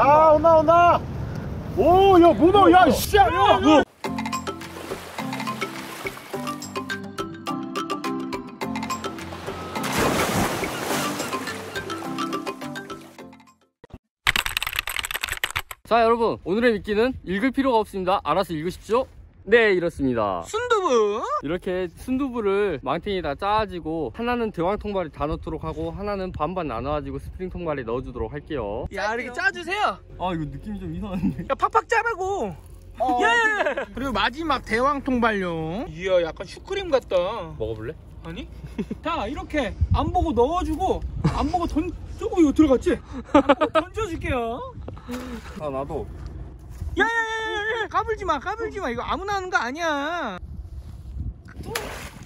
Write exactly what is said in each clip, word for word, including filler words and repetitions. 아 온다 온다. 오 야 문어 야 씨 야. 야. 자 여러분 오늘의 미끼는 읽을 필요가 없습니다. 알아서 읽으십시오. 네 이렇습니다. 순두부 이렇게 순두부를 망탱이 다 짜가지고 하나는 대왕 통발에 다 넣도록 하고 하나는 반반 나눠가지고 스프링 통발에 넣어주도록 할게요. 야 이렇게 짜주세요. 아 이거 느낌이 좀 이상한데. 야 팍팍 짜라고. 어. 예. 그리고 마지막 대왕 통발용. 이야 약간 슈크림 같다. 먹어볼래? 아니? 자 이렇게 안 보고 넣어주고 안 보고 던 저거 이거 들어갔지? 안 보고 던져줄게요. 아 나도. 야야야야야 까불지마 까불지마. 이거 아무나 하는 거 아니야.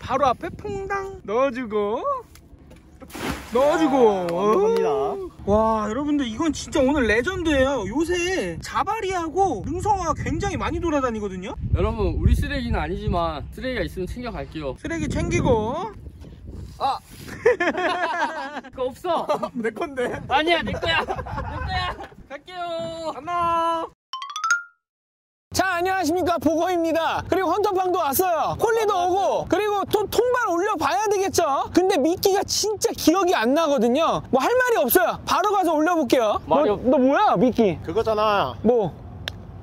바로 앞에 퐁당 넣어주고 넣어주고. 아, 와 여러분들 이건 진짜 오늘 레전드예요. 요새 자바리하고 능성어가 굉장히 많이 돌아다니거든요. 여러분 우리 쓰레기는 아니지만 쓰레기가 있으면 챙겨갈게요. 쓰레기 챙기고. 아 그거 없어. 내 건데. 아니야 내 거야 내 거야. 갈게요. 안녕. 자 안녕하십니까 보거입니다. 그리고 헌터팡도 왔어요. 콜리도 오고 그리고 또 통발 올려봐야 되겠죠. 근데 미끼가 진짜 기억이 안 나거든요. 뭐 할 말이 없어요. 바로 가서 올려볼게요. 말이 없... 너 뭐야 미끼 그거잖아. 뭐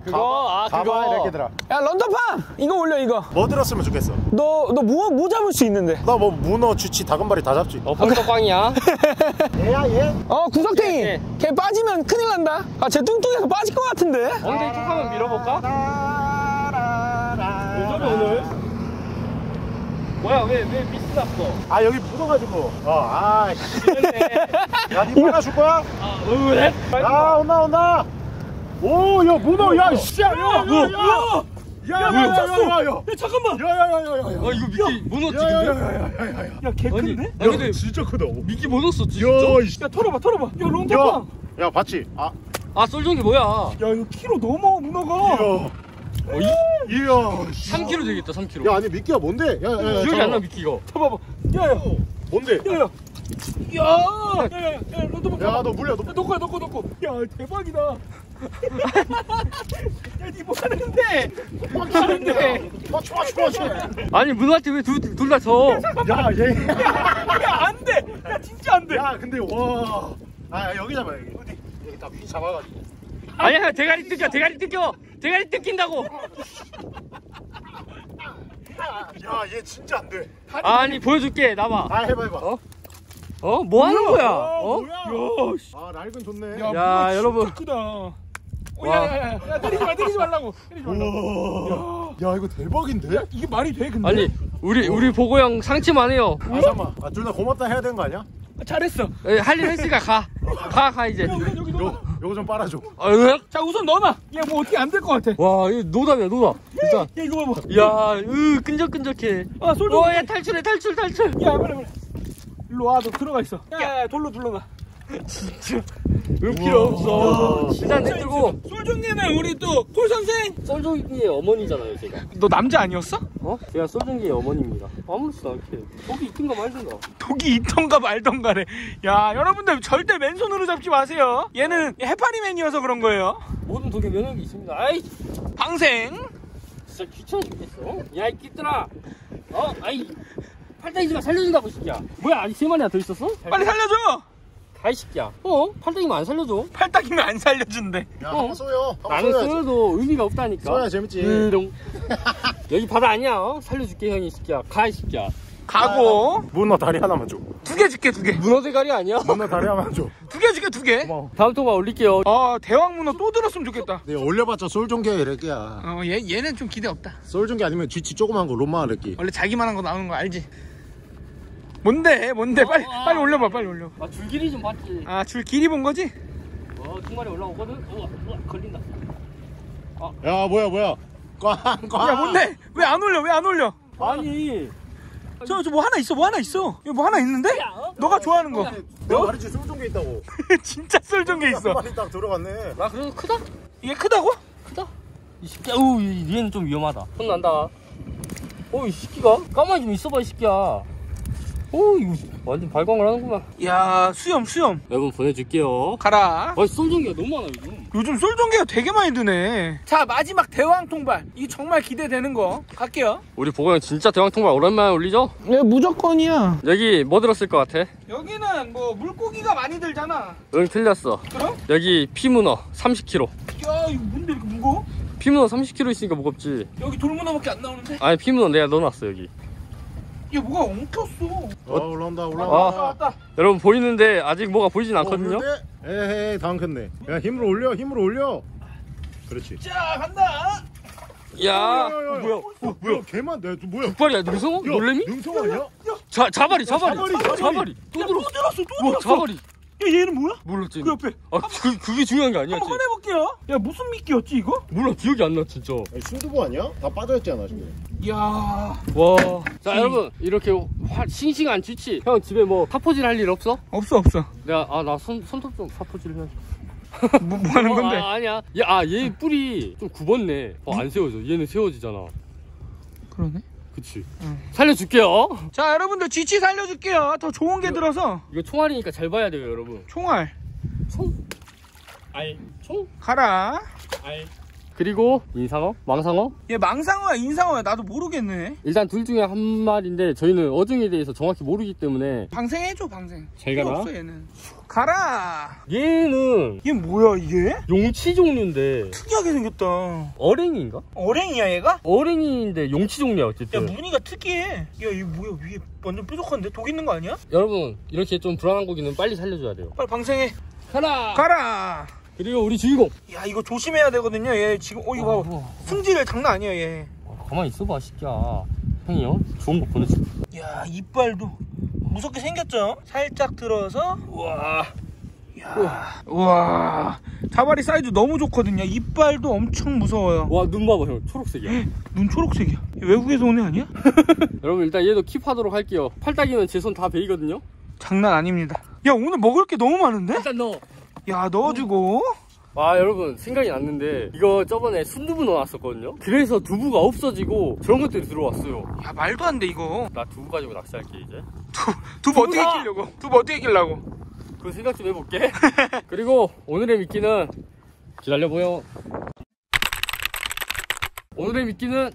그거 아 그거 이렇게 들어. 야 헌터팡 이거 올려. 이거 뭐 들었으면 좋겠어. 너 너 뭐 뭐 잡을 수 있는데. 나 뭐 문어 주치 다금바리 다 잡지. 어 헌터팡이야. 얘야 얘. 어 구석탱이. 예, 예. 걔 빠지면 큰일 난다. 아 쟤 뚱뚱해서 빠질 것 같은데. 엉덩이 툭 한번 밀어볼까? 왜 저래 오늘? 뭐야 왜 왜 미스 났어? 아 여기 묻어가지고. 어 아 씨. 야 니 빨아 줄 거야? 아 왜? 아 온다 온다. 오, 야, 문어, 야, 씨, 야, 야, 야, 야, 야, 야, 야, 야, 잠깐만, 야, 야, 야, 야, 야, 이거 미끼 문어 찍은데? 야, 야, 야, 개 큰데? 야, 근데 진짜 크다. 미끼 문어였어, 진짜. 야, 털어봐, 털어봐. 야, 롱터팡. 야, 봤지? 아, 아, 쏠정이 뭐야? 야, 이거 키로 넘어, 문어가. 어, 이, 이야, 삼 킬로그램 되겠다, 삼 킬로그램. 야, 아니 미끼가 뭔데? 야, 야, 야, 기억이 안 나 미끼가. 잡아봐. 야, 야, 뭔데? 야, 야. 야, 야, 야, 야, 너 물려, 너 넣고, 넣고, 넣고. 야, 대박이다. 야, 니 뭐 하는데? 뭐 하는데? 맞춰, 맞춰, 맞춰. 아니, 문어한테 왜 둘 다 져? 야, 얘. 야, 안 돼. 야, 진짜 안 돼. 야, 근데 와. 아, 여기 잡아, 여기. 어디? 여기 다 휘 잡아가지고. 아니야, 대가리 뜯겨, 대가리 뜯겨. 대가리 뜯긴다고. 야, 얘 진짜 안 돼. 아니, 보여줄게, 나봐. 아, 해봐, 해봐. 어? 어? 뭐 하는 거야? 어? 야, 씨. 아, 낡은 좋네. 야, 야 여러분. 크다. 오, 야, 야, 야, 야, 때리지 마, 때리지 말라고. 때리지 말라고. 야. 야, 이거 대박인데? 야, 이게 말이 돼, 근데? 아니, 우리, 우리 보고 형 상치만 해요. 아, 잠깐만. 아, 둘 다 고맙다 해야 되는 거 아니야? 아, 잘했어. 할 일 했으니까 가. 가, 가, 이제. 야, 우선 여기 넣어놔. 요거 좀 빨아줘. 아, 왜? 자, 우선 넣어놔. 야, 뭐 어떻게 안 될 것 같아. 와, 이거 노답이야, 노답. 일단. 야, 이거 봐봐. 야, 으, 끈적끈적해. 아, 솔직히. 와, 야, 탈출해, 탈출, 탈출. 야, 그래, 그래. 일로 와, 너 들어가 있어. 야, 야 돌로 둘러놔. 진짜. 왜 필요 없어. 일단 내뜨고. 솔종기는 우리 또 콜선생. 솔종기의 어머니잖아요, 제가. 너 남자 아니었어? 어? 제가 솔종기의 어머니입니다. 아무렇지도 않게. 독이 있던가 말던가. 독이 있던가 말던가래. 야, 여러분들 절대 맨손으로 잡지 마세요. 얘는 해파리맨이어서 그런 거예요. 모든 독에 면역이 있습니다. 아이. 방생. 진짜 귀찮아 죽겠어. 야, 이 끼들아. 어, 아이. 팔딱이지마 살려준다고 이 새끼야. 뭐야 아직 세 마리나 더 있었어? 빨리 살려줘. 가이 새끼야. 어? 팔딱이면 안 살려줘. 팔딱이면 안 살려준대. 야 어? 쏘여. 나는 쏘여도 의미가 없다니까. 쏘야 재밌지. 으롱. 여기 바다 아니야. 어? 살려줄게 형이 새끼야. 가이 새끼야. 가고. 아, 문어 다리 하나만 줘. 두 개 줄게 두 개. 문어 대가리 아니야? 문어 다리 하나만 줘. 두 개 줄게 두 개. 고마워. 다음 통화 올릴게요. 아 대왕 문어 또 들었으면 좋겠다. 네 올려봤자 솔종개 이렇게야. 어 얘 얘는 좀 기대 없다. 솔종개 아니면 쥐치 조그만 거 롬마 이렇게. 원래 자기만한 거 나오는 거 알지? 뭔데? 뭔데? 어, 빨리, 아, 빨리 올려봐, 빨리 올려. 아, 줄 길이 좀 봤지. 아, 줄 길이 본 거지? 어, 중간에 올라오거든? 어, 어 걸린다. 아. 야, 뭐야, 뭐야. 꽝, 꽝. 야, 뭔데? 왜 안 올려, 왜 안 올려? 아니. 저, 저 뭐 하나 있어, 뭐 하나 있어. 여기 뭐 하나 있는데? 야, 어? 너가 야, 좋아하는 야, 거. 내가 말했지, 쏠종개 있다고. 진짜 쏠종개 있어. 한 마리 딱 들어갔네. 나 그래도 크다? 이게 크다고? 크다. 이 새끼야, 오, 얘는 좀 위험하다. 혼난다. 어, 이 새끼가? 가만히 좀 있어봐, 이 새끼야. 오, 이거 완전 발광을 하는구만. 야, 수염 수염. 여러분 보내줄게요. 가라. 아, 솔전기가 너무 많아 요즘. 요즘 솔전기가 되게 많이 드네. 자, 마지막 대왕 통발. 이게 정말 기대되는 거. 갈게요. 우리 보고 형 진짜 대왕 통발 오랜만에 올리죠? 예, 무조건이야. 여기 뭐 들었을 것 같아? 여기는 뭐 물고기가 많이 들잖아. 응, 틀렸어. 그럼? 여기 피문어 삼십 킬로그램. 야, 이거 뭔데 이렇게 무거워? 피문어 삼십 킬로그램 있으니까 무겁지. 여기 돌문어밖에 안 나오는데? 아니, 피문어 내가 넣어놨어 여기. 야, 뭐가 엉켰어. 어, 올라온다 올라온다. 아, 왔다, 왔다. 여러분 보이는데 아직 뭐가 보이진 않거든요? 어, 에헤이 다 엉켰네. 야, 힘으로 올려 힘으로 올려. 그렇지. 자, 간다. 야, 야, 야, 야. 어, 뭐야? 어, 뭐야? 개만 내 뭐야? 족발이야, 능성어? 놀래미? 능성어 아니야? 자, 자발이 자발이 자발이 자발이. 또 들었어 또 들었어. 자발이. 야, 얘는 뭐야? 몰랐지. 그 옆에. 아, 그, 그게 중요한 게 아니야. 한번 꺼내볼게요. 야, 무슨 미끼였지 이거? 몰라, 기억이 안 나 진짜. 순두부 아니야? 다 빠져있잖아 지금. 이야. 와. 자, 여러분 이렇게 화, 싱싱한 쥐치. 형 집에 뭐 사포질 할 일 없어? 없어 없어. 내가 아, 나 손, 손톱 좀 사포질 해야지. 뭐, 뭐 하는 건데? 아, 아니야. 야, 아, 얘 뿌리 좀 굽었네. 어, 안 세워져. 얘는 세워지잖아. 그러네. 그치. 응. 살려줄게요. 자, 여러분들 쥐치 살려줄게요. 더 좋은 게 이거, 들어서. 이거 총알이니까 잘 봐야 돼요 여러분. 총알. 총. 알. 총. 가라. 알. 그리고 인상어? 망상어? 얘 망상어야 인상어야 나도 모르겠네. 일단 둘 중에 한 마리인데 저희는 어종에 대해서 정확히 모르기 때문에 방생해줘 방생. 잘 가라. 없어 얘는. 가라. 얘는 얘 뭐야 이게? 용치 종류인데 특이하게 생겼다. 어랭이인가? 어랭이야 얘가? 어랭이인데 용치 종류야 어쨌든. 야, 무늬가 특이해. 야, 이거 뭐야 위에 완전 뾰족한데 독 있는 거 아니야? 여러분 이렇게 좀 불안한 고기는 빨리 살려줘야 돼요. 빨리 방생해. 가라. 가라. 그리고 우리 주인공. 야, 이거 조심해야 되거든요. 얘 지금 어 이거 봐. 승질 장난 아니야 얘. 아, 가만히 있어봐 새끼야. 형이요 좋은 거 보내줄게. 야, 이빨도 무섭게 생겼죠? 살짝 들어서. 우와. 야. 우와. 자발이 사이즈 너무 좋거든요. 이빨도 엄청 무서워요. 와, 눈 봐봐 형. 초록색이야. 헉, 눈 초록색이야. 외국에서 온 애 아니야? 여러분 일단 얘도 킵하도록 할게요. 팔딱이는 제 손 다 베이거든요. 장난 아닙니다. 야, 오늘 먹을 게 너무 많은데? 일단 넣어. 야, 넣어주고. 아, 여러분 생각이 났는데 이거 저번에 순두부 넣어놨었거든요. 그래서 두부가 없어지고 저런 것들이 들어왔어요. 야, 말도 안 돼 이거. 나 두부 가지고 낚시할게 이제. 두, 두부 어떻게 끼려고? 두부 어떻게 끼려고? 그거 생각 좀 해볼게. 그리고 오늘의 미끼는 기다려보여. 오늘의 미끼는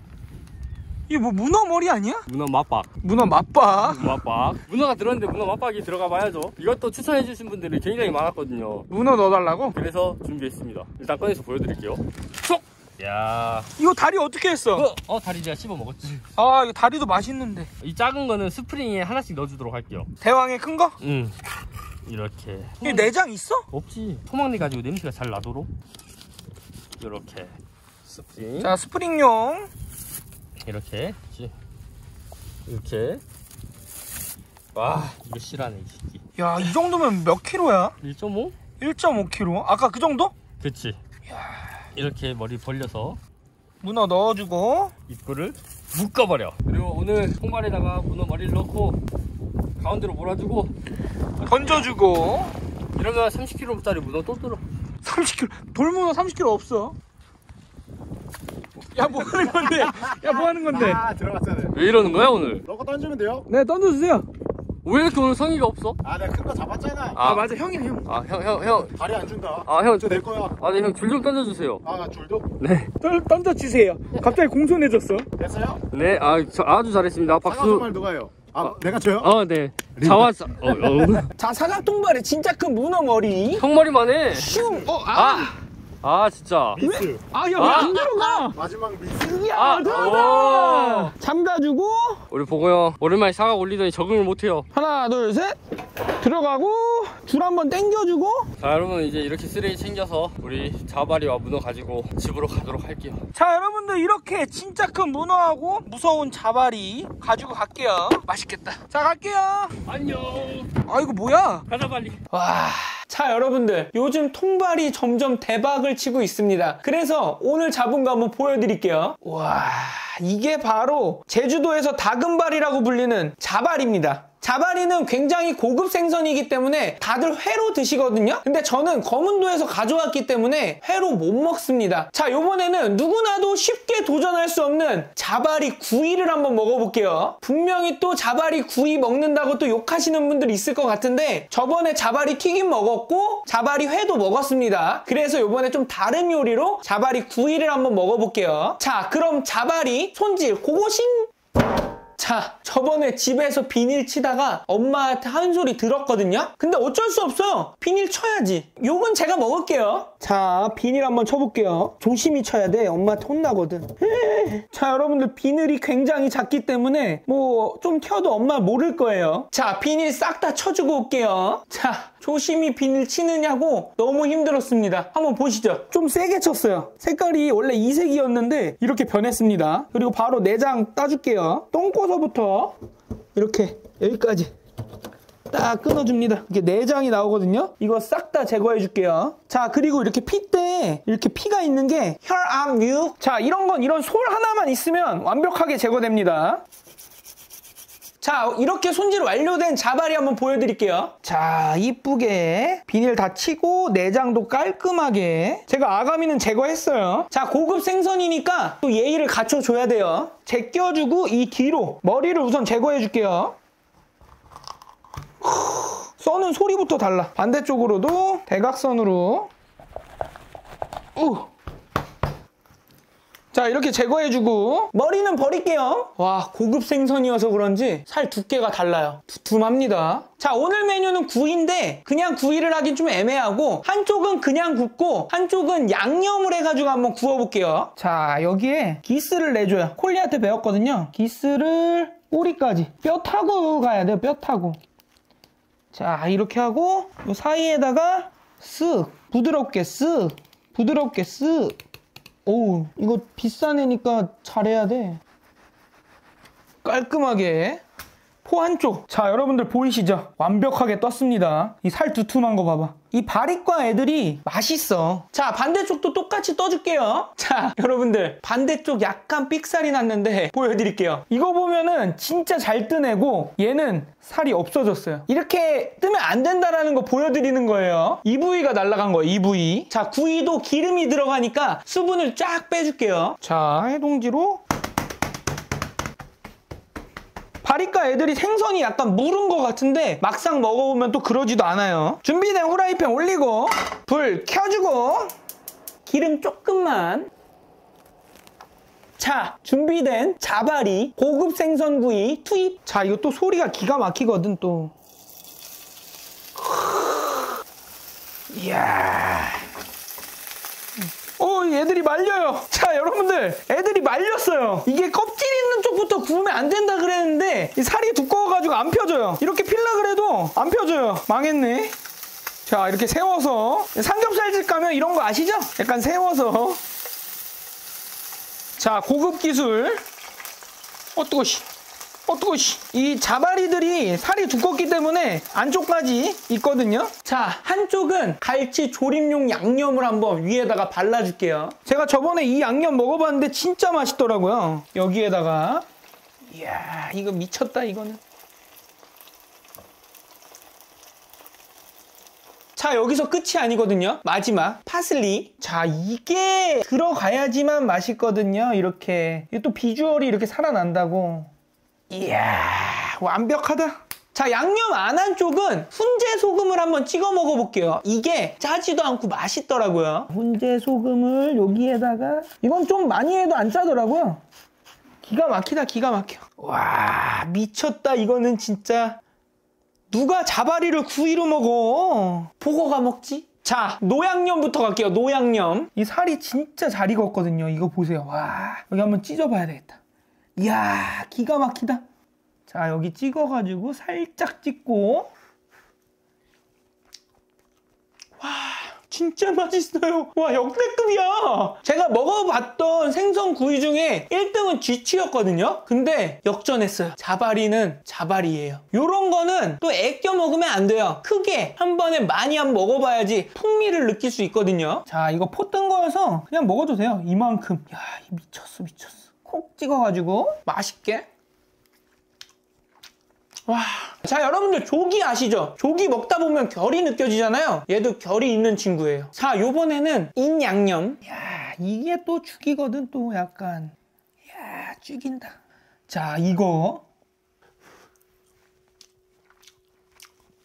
이게 뭐 문어 머리 아니야? 문어 맛박. 문어 맛박. 문어 맛박. 문어가 들었는데 문어 맛박이 들어가 봐야죠. 이것도 추천해 주신 분들이 굉장히 많았거든요. 문어 넣어달라고? 그래서 준비했습니다. 일단 꺼내서 보여드릴게요. 쏙! 야, 이거 다리 어떻게 했어? 어, 어 다리 제가 씹어 먹었지. 아, 이거 다리도 맛있는데. 이 작은 거는 스프링에 하나씩 넣어주도록 할게요. 대왕의 큰 거? 응. 이렇게. 이게 내장 있어? 없지. 토막내 가지고 냄새가 잘 나도록. 이렇게. 스프링. 자, 스프링용. 이렇게 이렇게. 와, 이거 실하네 이 새끼. 야, 이 정도면 몇 킬로야? 일 점 오? 일 점 오 킬로? 아까 그 정도? 그치. 야. 이렇게 머리 벌려서 문어 넣어주고 입구를 묶어버려. 그리고 오늘 통발에다가 문어 머리를 넣고 가운데로 몰아주고 던져주고. 이러면 삼십 킬로그램짜리 문어 또 들어. 삼십 킬로그램? 돌문어 삼십 킬로그램 없어. 야, 뭐 하는 건데? 야, 뭐 하는 건데? 아, 들어갔잖아요. 왜 이러는 거야 오늘? 너거 던지면 돼요? 네, 던져주세요. 왜 이렇게 오늘 성의가 없어? 아, 내가 큰 거 잡았잖아. 아, 아 맞아 형이야 형. 아, 형, 형, 형. 다리 안 준다. 아, 형. 저 내 거야. 아니 형, 줄 좀 던져주세요. 아, 나 줄도? 네. 던져주세요. 갑자기 공손해졌어. 됐어요? 네, 아, 저, 아주 잘했습니다. 박수. 사과통발 누가요? 아, 아, 내가 줘요? 어, 네. 자왔어. 어, 어. 자, 사과통발에 진짜 큰 문어 머리. 형머리만 해. 슝. 어, 아. 아. 아, 진짜. 미스. 아, 야, 왜 안 들어가? 마지막 미스. 야, 들어가. 잠가주고. 우리 보고 형 오랜만에 사과 올리더니 적응을 못해요. 하나, 둘, 셋. 들어가고 줄 한번 당겨주고. 자, 여러분 이제 이렇게 쓰레기 챙겨서 우리 자발이와 문어 가지고 집으로 가도록 할게요. 자, 여러분들 이렇게 진짜 큰 문어하고 무서운 자발이 가지고 갈게요. 맛있겠다. 자, 갈게요. 안녕. 아, 이거 뭐야? 가자 빨리. 와. 자, 여러분들 요즘 통발이 점점 대박을 치고 있습니다. 그래서 오늘 잡은 거 한번 보여드릴게요. 와, 이게 바로 제주도에서 다금발이라고 불리는 자발입니다. 자바리는 굉장히 고급 생선이기 때문에 다들 회로 드시거든요. 근데 저는 검은도에서 가져왔기 때문에 회로 못 먹습니다. 자, 요번에는 누구나도 쉽게 도전할 수 없는 자바리 구이를 한번 먹어볼게요. 분명히 또 자바리 구이 먹는다고 또 욕하시는 분들 있을 것 같은데, 저번에 자바리 튀김 먹었고 자바리 회도 먹었습니다. 그래서 요번에 좀 다른 요리로 자바리 구이를 한번 먹어볼게요. 자, 그럼 자바리 손질 고고싱! 자, 저번에 집에서 비닐 치다가 엄마한테 한 소리 들었거든요? 근데 어쩔 수 없어요. 비닐 쳐야지. 요건 제가 먹을게요. 자, 비닐 한번 쳐볼게요. 조심히 쳐야 돼. 엄마한테 혼나거든. 자, 여러분들 비늘이 굉장히 작기 때문에 뭐 좀 켜도 엄마 모를 거예요. 자, 비닐 싹 다 쳐주고 올게요. 자, 조심히 비닐 치느냐고 너무 힘들었습니다. 한번 보시죠. 좀 세게 쳤어요. 색깔이 원래 이색이었는데 이렇게 변했습니다. 그리고 바로 내장 따줄게요. 똥꼬서부터 이렇게 여기까지 딱 끊어줍니다. 이렇게 내장이 나오거든요. 이거 싹 다 제거해줄게요. 자, 그리고 이렇게 핏대에 이렇게 피가 있는 게 혈압육. 자, 이런 건 이런 솔 하나만 있으면 완벽하게 제거됩니다. 자, 이렇게 손질 완료된 자바리 한번 보여드릴게요. 자, 이쁘게 비닐 다 치고 내장도 깔끔하게. 제가 아가미는 제거했어요. 자, 고급 생선이니까 또 예의를 갖춰줘야 돼요. 제껴주고 이 뒤로 머리를 우선 제거해줄게요. 써는 소리부터 달라. 반대쪽으로도 대각선으로. 우. 자, 이렇게 제거해주고 머리는 버릴게요. 와, 고급 생선이어서 그런지 살 두께가 달라요. 두툼합니다. 자, 오늘 메뉴는 구이인데 그냥 구이를 하긴 좀 애매하고, 한쪽은 그냥 굽고 한쪽은 양념을 해가지고 한번 구워볼게요. 자, 여기에 기스를 내줘요. 콜리한테 배웠거든요. 기스를 꼬리까지 뼈 타고 가야 돼요. 뼈 타고. 자, 이렇게 하고 요 사이에다가 쓱 부드럽게 쓱 부드럽게 쓱. 오우, 이거 비싼 애니까 잘해야 돼. 깔끔하게 포 한쪽. 자, 여러분들 보이시죠? 완벽하게 떴습니다. 이 살 두툼한 거 봐봐. 이 바리과 애들이 맛있어. 자, 반대쪽도 똑같이 떠줄게요. 자, 여러분들 반대쪽 약간 삑살이 났는데 보여드릴게요. 이거 보면은 진짜 잘 뜬 애고 얘는 살이 없어졌어요. 이렇게 뜨면 안 된다라는 거 보여드리는 거예요. 이 부위가 날아간 거예요, 이 부위. 자, 구이도 기름이 들어가니까 수분을 쫙 빼줄게요. 자, 해동지로. 바리과 애들이 생선이 약간 무른 것 같은데 막상 먹어보면 또 그러지도 않아요. 준비된 후라이팬 올리고 불 켜주고 기름 조금만. 자, 준비된 자바리 고급 생선구이 투입. 자, 이거 또 소리가 기가 막히거든 또. 이야. 오, 애들이 말려요. 자, 여러분들 애들이 말렸어요. 이게 껍질 있는 쪽부터 구우면 안 된다 그랬는데 이 살이 두꺼워가지고 안 펴져요. 이렇게 필라 그래도 안 펴져요. 망했네. 자, 이렇게 세워서. 삼겹살집 가면 이런 거 아시죠? 약간 세워서. 자, 고급 기술. 어, 뜨거시. 어, 뜨거시. 이 자바리들이 살이 두껍기 때문에 안쪽까지 있거든요. 자, 한쪽은 갈치 조림용 양념을 한번 위에다가 발라줄게요. 제가 저번에 이 양념 먹어봤는데 진짜 맛있더라고요. 여기에다가. 이야, 이거 미쳤다 이거는. 자, 여기서 끝이 아니거든요. 마지막 파슬리. 자, 이게 들어가야지만 맛있거든요. 이렇게. 이게 또 비주얼이 이렇게 살아난다고. 이야, 완벽하다. 자, 양념 안 한 쪽은 훈제 소금을 한번 찍어 먹어볼게요. 이게 짜지도 않고 맛있더라고요. 훈제 소금을 여기에다가. 이건 좀 많이 해도 안 짜더라고요. 기가 막히다, 기가 막혀. 와, 미쳤다 이거는 진짜. 누가 자바리를 구이로 먹어? 보고가 먹지? 자, 노양념부터 갈게요. 노양념. 이 살이 진짜 잘 익었거든요. 이거 보세요. 와, 여기 한번 찢어봐야 되겠다. 이야, 기가 막히다. 자, 여기 찍어가지고 살짝 찍고. 와, 진짜 맛있어요. 와, 역대급이야. 제가 먹어봤던 생선 구이 중에 일 등은 쥐치였거든요. 근데 역전했어요. 자바리는 자바리예요. 요런 거는 또 애껴 먹으면 안 돼요. 크게 한 번에 많이 한번 먹어봐야지 풍미를 느낄 수 있거든요. 자, 이거 포 뜬 거여서 그냥 먹어도 돼요. 이만큼. 야, 미쳤어 미쳤어. 콕 찍어가지고 맛있게. 와. 자, 여러분들 조기 아시죠? 조기 먹다 보면 결이 느껴지잖아요. 얘도 결이 있는 친구예요. 자, 요번에는 인양념. 야, 이게 또 죽이거든. 또 약간 야, 죽인다. 자, 이거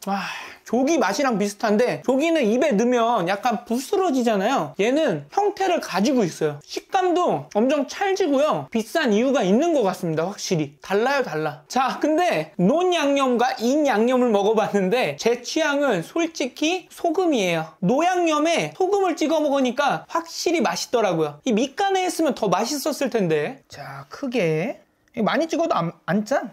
와, 조기 맛이랑 비슷한데 조기는 입에 넣으면 약간 부스러지잖아요. 얘는 형태를 가지고 있어요. 식감도 엄청 찰지고요. 비싼 이유가 있는 것 같습니다. 확실히 달라요, 달라. 자, 근데 논 양념과 인 양념을 먹어봤는데 제 취향은 솔직히 소금이에요. 노양념에 소금을 찍어 먹으니까 확실히 맛있더라고요. 이 밑간에 했으면 더 맛있었을 텐데. 자, 크게 많이 찍어도 안, 안 짠?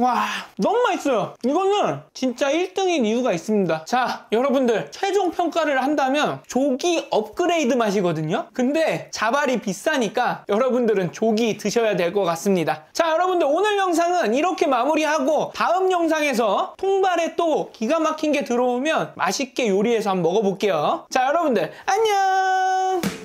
와, 너무 맛있어요. 이거는 진짜 일 등인 이유가 있습니다. 자, 여러분들 최종 평가를 한다면 조기 업그레이드 맛이거든요. 근데 자발이 비싸니까 여러분들은 조기 드셔야 될 것 같습니다. 자, 여러분들 오늘 영상은 이렇게 마무리하고 다음 영상에서 통발에 또 기가 막힌 게 들어오면 맛있게 요리해서 한번 먹어볼게요. 자, 여러분들 안녕.